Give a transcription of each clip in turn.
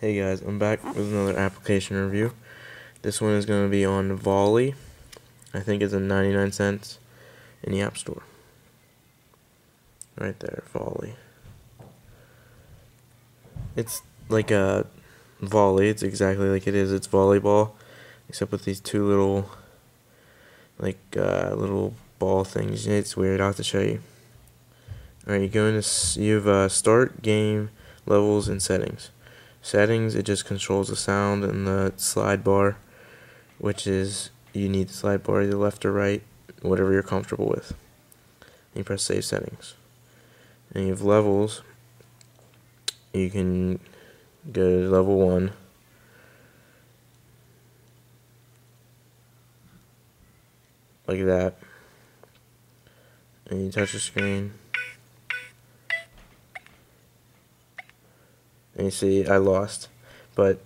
Hey guys, I'm back with another application review. This one is going to be on Volley. I think it's a 99¢ in the App Store. Right there, Volley. It's like a volley. It's exactly like it is. It's volleyball, except with these two little, like, little ball things. It's weird. I'll have to show you. Alright, you go into, you have start, game, levels, and settings. Settings, it just controls the sound and the slide bar, which is, you need the slide bar either left or right, whatever you're comfortable with. And you press save settings. And you have levels. You can go to level 1. Like that. And you touch the screen. And you see, I lost. But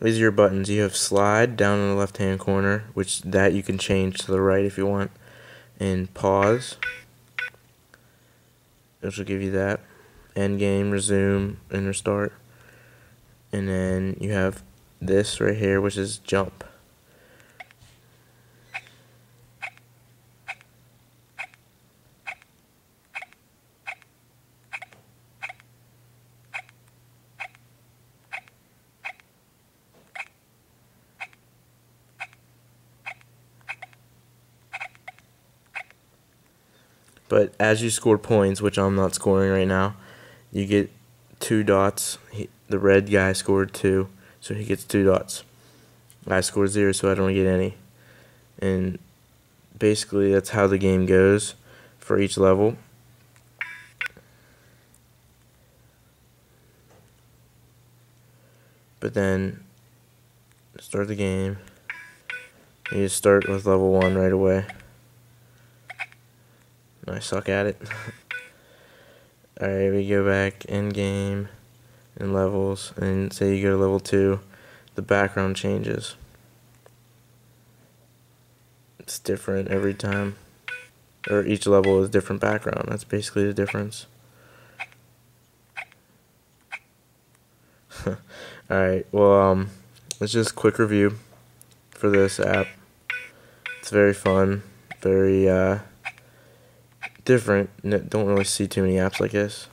these are your buttons. You have slide down in the left-hand corner, which that you can change to the right if you want. And pause, which will give you that. End game, resume, and restart. And then you have this right here, which is jump. But as you score points, which I'm not scoring right now, you get 2 dots. The red guy scored 2, so he gets 2 dots. I scored 0, so I don't get any. And basically that's how the game goes for each level. But then start the game. You just start with level 1 right away. I suck at it. Alright, we go back, end game, and levels, and say you go to level 2, the background changes. It's different every time, or each level is different background. That's basically the difference. Alright, well, it's just a quick review for this app. It's very fun, very, different. Don't really see too many apps like this.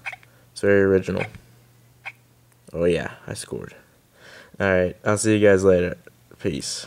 It's very original. Oh yeah, I scored. Alright, I'll see you guys later. Peace.